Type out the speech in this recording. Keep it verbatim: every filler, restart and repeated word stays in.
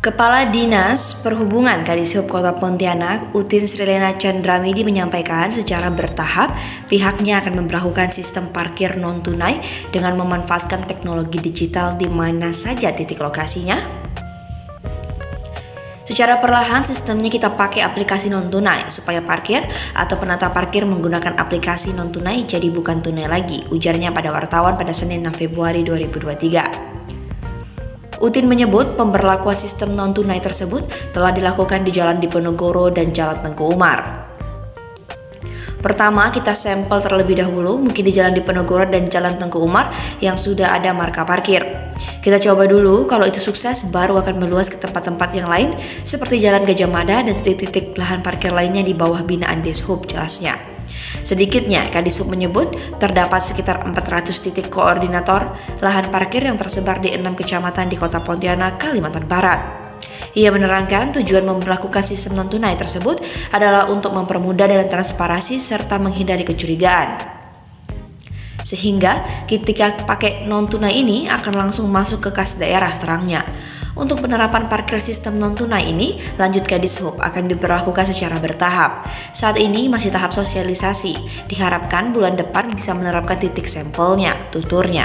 Kepala Dinas Perhubungan Kadishub Kota Pontianak, Utin Srilena Chandramidi menyampaikan secara bertahap pihaknya akan memberlakukan sistem parkir non-tunai dengan memanfaatkan teknologi digital di mana saja titik lokasinya. Secara perlahan sistemnya kita pakai aplikasi non-tunai supaya parkir atau penata parkir menggunakan aplikasi non-tunai jadi bukan tunai lagi, ujarnya pada wartawan pada Senin enam Februari dua ribu dua puluh tiga. Utin menyebut pemberlakuan sistem non-tunai tersebut telah dilakukan di Jalan Diponegoro dan Jalan Tengku Umar. Pertama, kita sampel terlebih dahulu mungkin di Jalan Diponegoro dan Jalan Tengku Umar yang sudah ada marka parkir. Kita coba dulu, kalau itu sukses baru akan meluas ke tempat-tempat yang lain seperti Jalan Gajah Mada dan titik-titik lahan parkir lainnya di bawah binaan Dishub, jelasnya. Sedikitnya, Kadishub menyebut terdapat sekitar empat ratus titik koordinator lahan parkir yang tersebar di enam kecamatan di Kota Pontianak, Kalimantan Barat. Ia menerangkan tujuan memperlakukan sistem non-tunai tersebut adalah untuk mempermudah dan transparansi serta menghindari kecurigaan. Sehingga ketika pakai non-tunai ini akan langsung masuk ke kas daerah, terangnya. Untuk penerapan parkir sistem non-tunai ini, lanjut Kadishub, akan diberlakukan secara bertahap. Saat ini masih tahap sosialisasi, diharapkan bulan depan bisa menerapkan titik sampelnya, tuturnya.